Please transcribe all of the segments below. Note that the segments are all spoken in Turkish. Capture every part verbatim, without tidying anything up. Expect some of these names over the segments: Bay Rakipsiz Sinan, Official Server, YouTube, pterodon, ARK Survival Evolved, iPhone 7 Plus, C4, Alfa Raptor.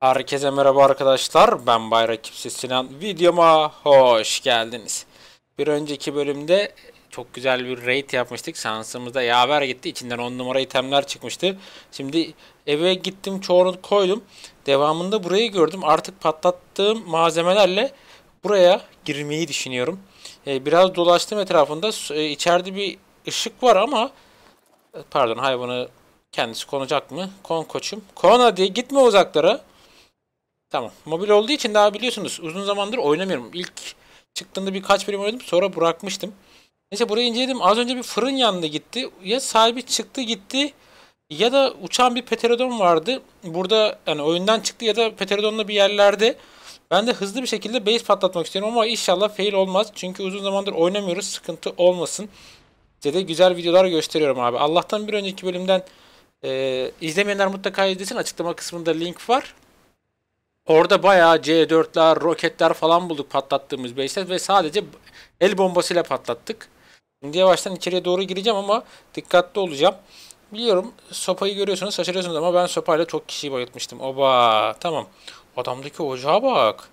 Herkese merhaba arkadaşlar, ben Bay Rakipsiz Sinan, videoma hoş geldiniz. Bir önceki bölümde çok güzel bir raid yapmıştık, şansımızda yaver gitti, içinden on numara itemler çıkmıştı. Şimdi eve gittim, çoğunu koydum, devamında burayı gördüm. Artık patlattığım malzemelerle buraya girmeyi düşünüyorum. Biraz dolaştım etrafında, içeride bir ışık var ama pardon, hayvanı kendisi konacak mı? Kon koçum, kon hadi, gitme uzaklara. Tamam. Mobil olduğu için daha biliyorsunuz uzun zamandır oynamıyorum. İlk çıktığında birkaç bölüm oynadım, sonra bırakmıştım. Neyse, burayı inceledim. Az önce bir fırın yanına gitti. Ya sahibi çıktı gitti ya da uçan bir pterodon vardı. Burada yani oyundan çıktı ya da pterodonla bir yerlerde. Ben de hızlı bir şekilde base patlatmak istiyorum ama inşallah fail olmaz. Çünkü uzun zamandır oynamıyoruz. Sıkıntı olmasın. Size de güzel videolar gösteriyorum abi. Allah'tan bir önceki bölümden e, izlemeyenler mutlaka izlesin. Açıklama kısmında link var. Orada bayağı C dörtler, roketler falan bulduk patlattığımız base'ler ve sadece el bombasıyla patlattık. Şimdi yavaştan içeriye doğru gireceğim ama dikkatli olacağım. Biliyorum, sopayı görüyorsunuz, şaşırıyorsunuz ama ben sopayla çok kişiyi bayıltmıştım. Oba, tamam. Adamdaki ocağa bak.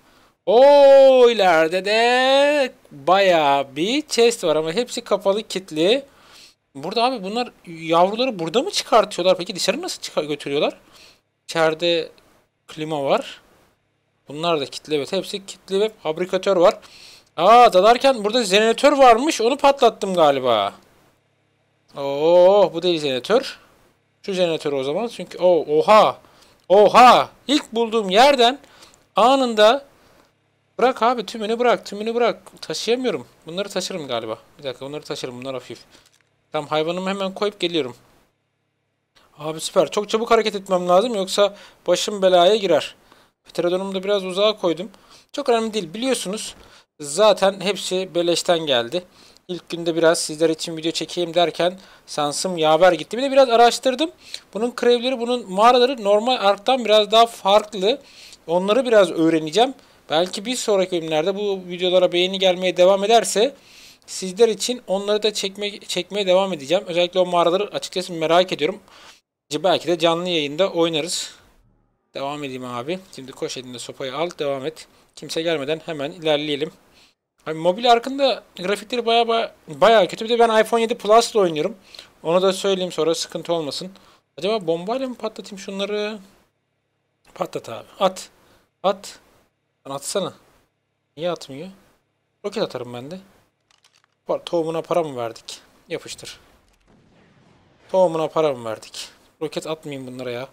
Oo, ileride de bayağı bir chest var ama hepsi kapalı, kilitli. Burada abi bunlar yavruları burada mı çıkartıyorlar? Peki dışarı nasıl götürüyorlar? İçeride klima var. Bunlar da kitli, evet, hepsi kitli ve fabrikatör var. Aa, dalarken burada jeneratör varmış, onu patlattım galiba. Oo, bu değil jeneratör. Şu jeneratör o zaman, çünkü oh, oha oha ilk bulduğum yerden anında bırak abi, tümünü bırak, tümünü bırak, taşıyamıyorum. Bunları taşırım galiba, bir dakika, bunları taşırım, bunlar hafif. Tam hayvanımı hemen koyup geliyorum. Abi süper, çok çabuk hareket etmem lazım yoksa başım belaya girer. Pterodonumu da biraz uzağa koydum. Çok önemli değil, biliyorsunuz. Zaten hepsi beleşten geldi. İlk günde biraz sizler için video çekeyim derken şansım yaver gitti. Bir de biraz araştırdım. Bunun krevleri, bunun mağaraları normal arktan biraz daha farklı. Onları biraz öğreneceğim. Belki bir sonraki bölümlerde bu videolara beğeni gelmeye devam ederse sizler için onları da çekme, çekmeye devam edeceğim. Özellikle o mağaraları açıkçası merak ediyorum. Belki de canlı yayında oynarız. Devam edeyim abi. Şimdi koş, elinde sopayı al. Devam et. Kimse gelmeden hemen ilerleyelim. Abi, mobil arkında grafikleri baya baya, baya kötü. Bir de ben iPhone yedi Plus ile oynuyorum. Onu da söyleyeyim, sonra sıkıntı olmasın. Acaba bombayla mı patlatayım şunları? Patlat abi. At. At. Atsana. Niye atmıyor? Roket atarım ben de. Tohumuna para mı verdik? Yapıştır. Tohumuna para mı verdik? Roket atmayayım bunlara ya.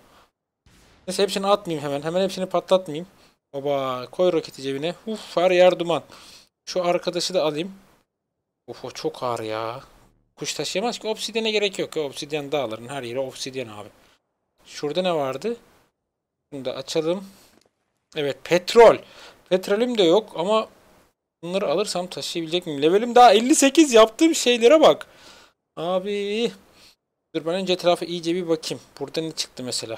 Neyse, hepsini atmayayım hemen. Hemen hepsini patlatmayayım. Oba, koy roketi cebine. Uf, her yer duman. Şu arkadaşı da alayım. Of, o çok ağır ya. Kuş taşıyamaz ki. Obsidiyene gerek yok ya. Obsidiyen dağların her yeri obsidiyen abi. Şurada ne vardı? Bunu da açalım. Evet, petrol. Petrolüm de yok ama bunları alırsam taşıyabilecek miyim? Levelim daha elli sekiz, yaptığım şeylere bak. Abi. Dur ben önce etrafa iyice bir bakayım. Burada ne çıktı mesela?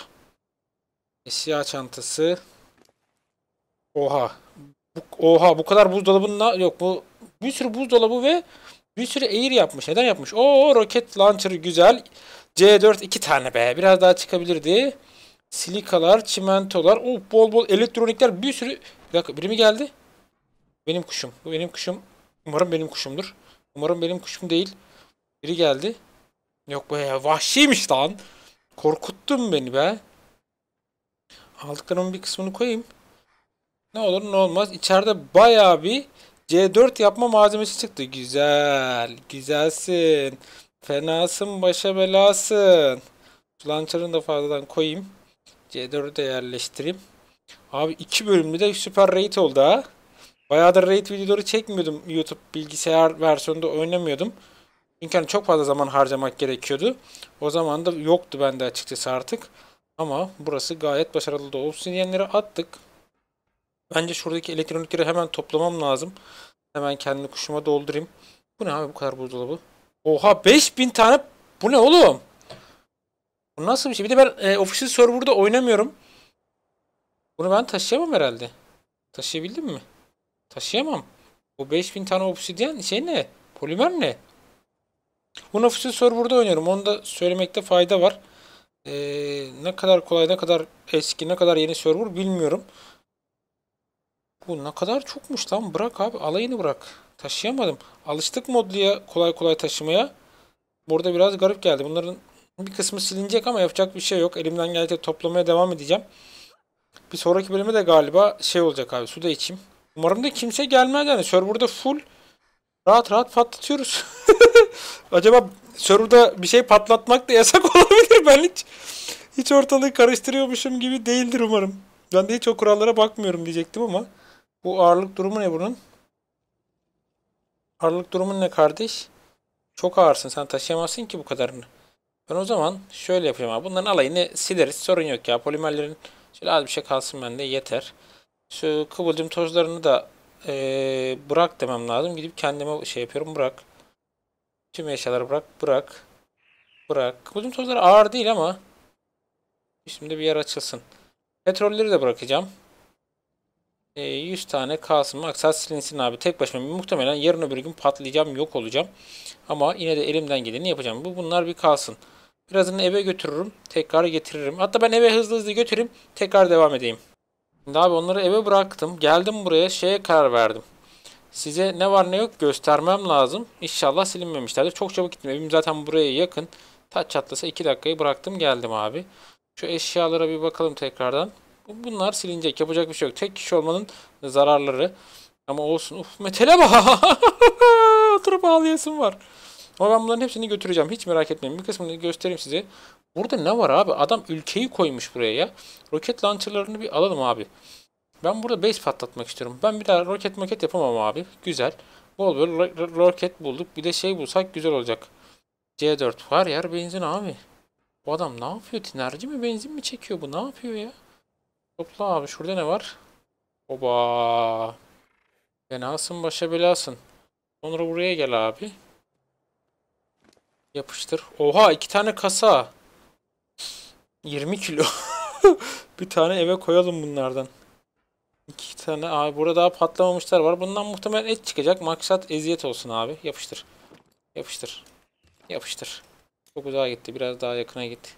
Eşya çantası. Oha. Oha, bu kadar buzdolabının yok bu. Bir sürü buzdolabı ve bir sürü air yapmış. Neden yapmış? Oo, roket launcher güzel. C dört iki tane be. Biraz daha çıkabilirdi. Silikalar, çimentolar. Oh, bol bol elektronikler, bir sürü. Bir dakika, biri mi geldi? Benim kuşum. Bu benim kuşum. Umarım benim kuşumdur. Umarım benim kuşum değil. Biri geldi. Yok be, vahşiymiş lan. Korkuttun beni be. Aldıklarımın bir kısmını koyayım. Ne olur ne olmaz. İçeride bayağı bir C dört yapma malzemesi çıktı. Güzel. Güzelsin. Fenasın, başa belasın. Lançarını da fazladan koyayım. C dört'ü de yerleştireyim. Abi iki bölümde de süper raid oldu ha. Bayağıdır raid videoları çekmiyordum. YouTube bilgisayar versiyonunda oynamıyordum. Çünkü yani çok fazla zaman harcamak gerekiyordu. O zaman da yoktu bende açıkçası artık. Ama burası gayet başarılı da. Obsidiyenleri attık. Bence şuradaki elektronikleri hemen toplamam lazım. Hemen kendi kuşuma doldurayım. Bu ne abi, bu kadar buzdolabı? Oha, beş bin tane. Bu ne oğlum? Bu nasıl bir şey? Bir de ben e, Official Server'da oynamıyorum. Bunu ben taşıyamam herhalde. Taşıyabildim mi? Taşıyamam. Bu beş bin tane obsidiyen şey ne? Polimer ne? Bunu Official Server'da oynuyorum. Onu da söylemekte fayda var. Ee, ne kadar kolay, ne kadar eski, ne kadar yeni server bilmiyorum. Bu ne kadar çokmuş lan. Bırak abi, alayını bırak. Taşıyamadım. Alıştık modluya, kolay kolay taşımaya. Burada biraz garip geldi. Bunların bir kısmı silinecek ama yapacak bir şey yok. Elimden geldiğince toplamaya devam edeceğim. Bir sonraki bölümde de galiba şey olacak abi. Su da içeyim. Umarım da kimse gelmez yani. Server'da full rahat rahat patlatıyoruz. Acaba server'da bir şey patlatmak da yasak olabilir. Ben hiç hiç ortalığı karıştırıyormuşum gibi değildir umarım. Ben de hiç o kurallara bakmıyorum diyecektim ama bu ağırlık durumu ne bunun? Ağırlık durumun ne kardeş? Çok ağırsın. Sen taşıyamazsın ki bu kadarını. Ben o zaman şöyle yapacağım abi. Bunların alayını sileriz. Sorun yok ya. Polimerlerin şöyle az bir şey kalsın bende. Yeter. Şu kıvılcım tozlarını da ee, bırak demem lazım. Gidip kendime şey yapıyorum. Bırak. Tüm eşyaları bırak. Bırak. Bırak. Kıvılcım tozları ağır değil ama üstümde bir yer açılsın. Petrolleri de bırakacağım. E, yüz tane kalsın. Maksat silinsin abi. Tek başıma muhtemelen yarın öbür gün patlayacağım. Yok olacağım. Ama yine de elimden geleni yapacağım. Bu bunlar bir kalsın. Birazını eve götürürüm. Tekrar getiririm. Hatta ben eve hızlı hızlı götüreyim. Tekrar devam edeyim. Şimdi abi onları eve bıraktım. Geldim buraya. Şeye karar verdim. Size ne var ne yok göstermem lazım. İnşallah silinmemişlerdir. Çok çabuk gittim. Evim zaten buraya yakın. Taç çatlasa iki dakikayı bıraktım. Geldim abi. Şu eşyalara bir bakalım tekrardan. Bunlar silinecek. Yapacak bir şey yok. Tek kişi olmanın zararları. Ama olsun. Uf, metale bak. Oturup ağlayasım var. Ama ben bunların hepsini götüreceğim. Hiç merak etmeyin. Bir kısmını göstereyim size. Burada ne var abi? Adam ülkeyi koymuş buraya ya. Roket launcherlarını bir alalım abi. Ben burada base patlatmak istiyorum. Ben bir daha roket maket yapamam abi. Güzel. Bol bol roket bulduk. Bir de şey bulsak güzel olacak. C dört var yer benzin abi. Bu adam ne yapıyor? Tinerci mi, benzin mi çekiyor bu? Ne yapıyor ya? Topla abi. Şurada ne var? Oba. Fenasın, başa belasın. Sonra buraya gel abi. Yapıştır. Oha, iki tane kasa. yirmi kilo. Bir tane eve koyalım bunlardan. İki tane. Abi burada daha patlamamışlar var. Bundan muhtemelen et çıkacak. Maksat eziyet olsun abi. Yapıştır. Yapıştır. Yapıştır. Çok uzağa gitti. Biraz daha yakına gitti.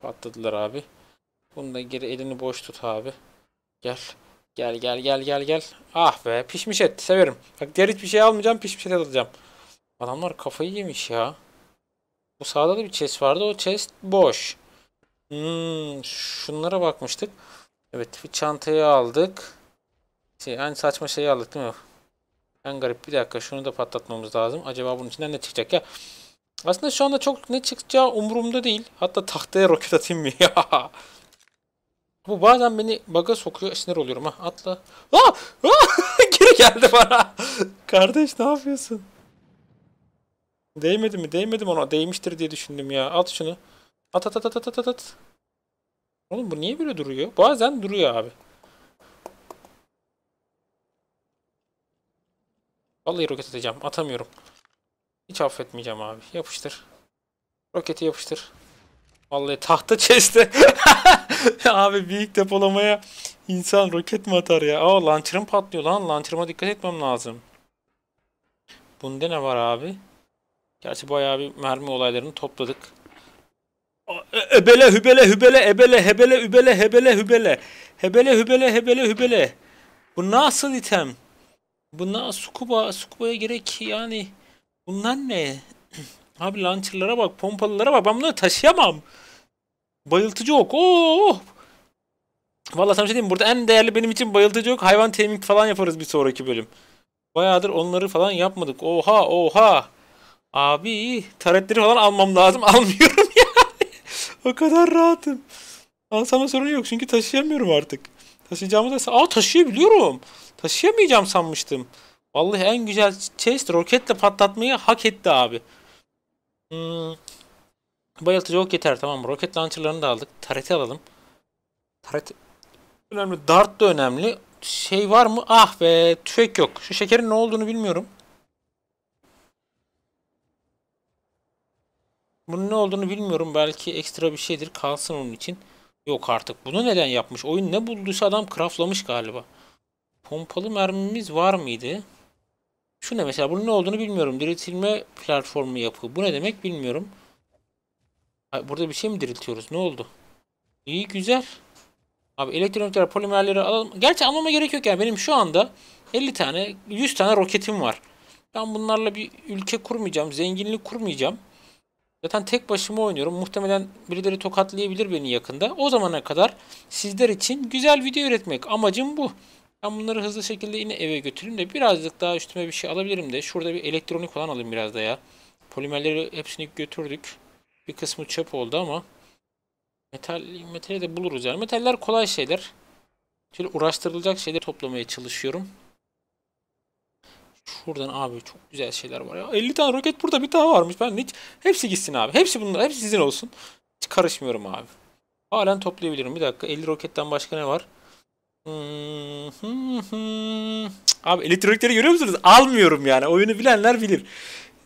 Patladılar abi. Bunu da geri, elini boş tut abi. Gel. Gel gel gel gel gel. Ah be, pişmiş et. Severim. Bak diğer hiçbir şey almayacağım. Pişmiş et alacağım. Adamlar kafayı yemiş ya. Bu sağda da bir chest vardı. O chest boş. Hmm, şunlara bakmıştık. Evet, bir çantayı aldık. Şey, en saçma şeyi aldık değil mi? En garip. Bir dakika, şunu da patlatmamız lazım. Acaba bunun içinden ne çıkacak ya? Aslında şu anda çok ne çıkacağı umurumda değil. Hatta tahtaya roket atayım mı ya? Bu bazen beni baga sokuyor. Sinir oluyorum ha. Atla. Aa! Aa! Geri geldi bana. Kardeş ne yapıyorsun? Değmedi mi? Değmedim ona. Değmiştir diye düşündüm ya. At şunu. At at at at at at at. Oğlum bu niye böyle duruyor? Bazen duruyor abi. Vallahi roket atacağım. Atamıyorum. Hiç affetmeyeceğim abi. Yapıştır. Roketi yapıştır. Vallahi tahta chest'e. Abi büyük depolamaya insan roket mi atar ya? Aa, launcher'ım patlıyor lan. Launcher'ıma dikkat etmem lazım. Bunda ne var abi? Gerçi bayağı bir mermi olaylarını topladık. Ebele hübele hübele ebele hebele übele hebele hübele. Hebele hübele hebele hübele. Bu nasıl item? Buna scuba, scuba'ya gerek yani. Bunlar ne? Abi launcher'lara bak, pompalılara bak. Ben bunları taşıyamam. Bayıltıcı ok. Oo! Vallahi sana bir şey diyeyim. Burada en değerli benim için bayıltıcı ok. Hayvan taming falan yaparız bir sonraki bölüm. Bayağıdır onları falan yapmadık. Oha oha. Abi taretleri falan almam lazım. Almıyorum yani. O kadar rahatım. Alsam da sorun yok. Çünkü taşıyamıyorum artık. Taşıyacağımı da... Aa, taşıyabiliyorum. Taşıyamayacağım sanmıştım. Vallahi en güzel chest roketle patlatmayı hak etti abi. Hmm. Bayıltıcı ok yeter, tamam. Roket launcher'larını da aldık. Tarete alalım. Tarete önemli. Dart da önemli. Şey var mı? Ah be, tüfek yok. Şu şekerin ne olduğunu bilmiyorum. Bunun ne olduğunu bilmiyorum. Belki ekstra bir şeydir. Kalsın onun için. Yok artık. Bunu neden yapmış? Oyun ne bulduysa adam craftlamış galiba. Pompalı mermimiz var mıydı? Şu ne mesela? Bunun ne olduğunu bilmiyorum. Diriltilme platformu yapı. Bu ne demek bilmiyorum. Burada bir şey mi diriltiyoruz? Ne oldu? İyi, güzel. Abi elektronikler, polimerleri alalım. Gerçi almama gerek yok yani. Benim şu anda elli tane, yüz tane roketim var. Ben bunlarla bir ülke kurmayacağım. Zenginlik kurmayacağım. Zaten tek başıma oynuyorum. Muhtemelen birileri tokatlayabilir beni yakında. O zamana kadar sizler için güzel video üretmek. Amacım bu. Ben bunları hızlı şekilde yine eve götüreyim de birazcık daha üstüme bir şey alabilirim de. Şurada bir elektronik falan alayım biraz da ya. Polimerleri hepsini götürdük. Bir kısmı çöp oldu ama. Metal, metali de buluruz yani. Metaller kolay şeyler. Şöyle uğraştırılacak şeyleri toplamaya çalışıyorum. Şuradan abi çok güzel şeyler var ya. elli tane roket burada, bir daha varmış. Ben hiç, hepsi gitsin abi. Hepsi bunlar. Hepsi sizin olsun. Hiç karışmıyorum abi. Halen toplayabilirim. Bir dakika. elli roketten başka ne var? Hmm, hmm, hmm. Abi elektronikleri görüyor musunuz? Almıyorum yani. Oyunu bilenler bilir.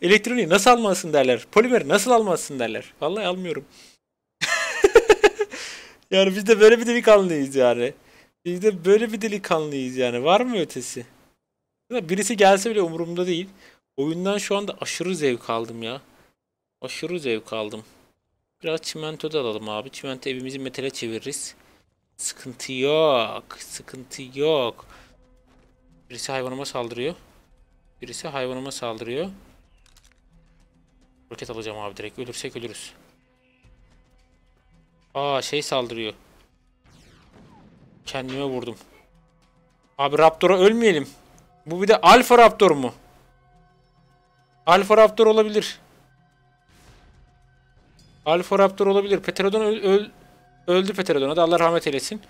Elektroniği nasıl almazsın derler. Polimeri nasıl almazsın derler. Vallahi almıyorum. Yani biz de böyle bir delikanlıyız yani. Biz de böyle bir delikanlıyız yani. Var mı ötesi? Birisi gelse bile umurumda değil. Oyundan şu anda aşırı zevk aldım ya. Aşırı zevk aldım. Biraz çimento da alalım abi. Çimento evimizi metale çeviririz. Sıkıntı yok. Sıkıntı yok. Birisi hayvanıma saldırıyor. Birisi hayvanıma saldırıyor. Roket alacağım abi direkt. Ölürsek ölürüz. Aa şey saldırıyor. Kendime vurdum. Abi Raptor'a ölmeyelim. Bu bir de Alfa Raptor mu? Alfa Raptor olabilir. Alfa Raptor olabilir. Pterodon öl öl öldü Pterodon. Hadi Allah rahmet eylesin.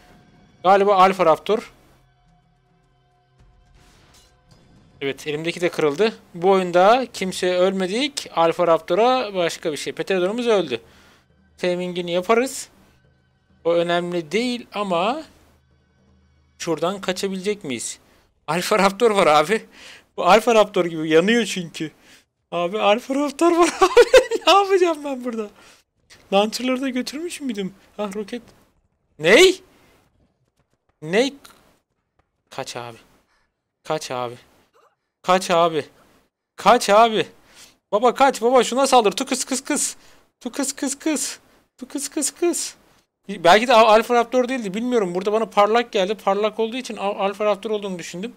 Galiba Alfa Raptor. Evet, elimdeki de kırıldı. Bu oyunda kimse ölmedik. Alfa Raptor'a başka bir şey. Pterodon'umuz öldü. Taming'ini yaparız. O önemli değil ama şuradan kaçabilecek miyiz? Alfa Raptor var abi. Bu Alfa Raptor gibi yanıyor çünkü. Abi Alfa Raptor var abi. Ne yapacağım ben burada? Launcher'ları da götürmüş müydüm? Ha roket. Ney? Ney? Kaç abi. Kaç abi. Kaç abi. Kaç abi. Baba kaç baba, şuna saldır. Tu kız kız kız. Tu kız kız kız. Tu kız kız kız. Belki de Alfa Raptor değildi, bilmiyorum. Burada bana parlak geldi. Parlak olduğu için Alfa Raptor olduğunu düşündüm.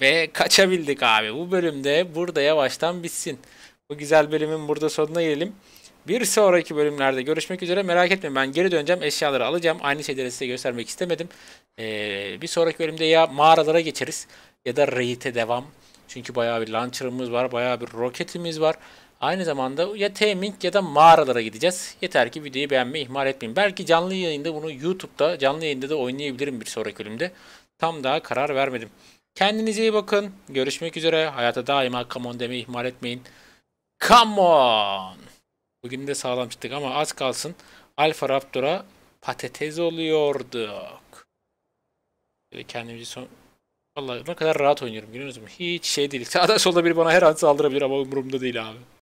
Ve kaçabildik abi. Bu bölümde burada yavaştan bitsin. Bu güzel bölümün burada sonuna gelelim. Bir sonraki bölümlerde görüşmek üzere. Merak etmeyin, ben geri döneceğim. Eşyaları alacağım. Aynı şeyleri size göstermek istemedim. Ee, bir sonraki bölümde ya mağaralara geçeriz ya da raid'e devam. Çünkü bayağı bir launcher'ımız var. Bayağı bir roketimiz var. Aynı zamanda ya taming ya da mağaralara gideceğiz. Yeter ki videoyu beğenmeyi ihmal etmeyin. Belki canlı yayında bunu YouTube'da canlı yayında da oynayabilirim bir sonraki bölümde. Tam daha karar vermedim. Kendinize iyi bakın. Görüşmek üzere. Hayata daima come on demeyi ihmal etmeyin. Come on! Bugün de sağlam çıktık ama az kalsın Alfa Raptor'a patates oluyorduk. Böyle kendimizi son... Vallahi ne kadar rahat oynuyorum, görüyorsunuz mu? Hiç şey değil. Sağda solda biri bana her an saldırabilir ama umurumda değil abi.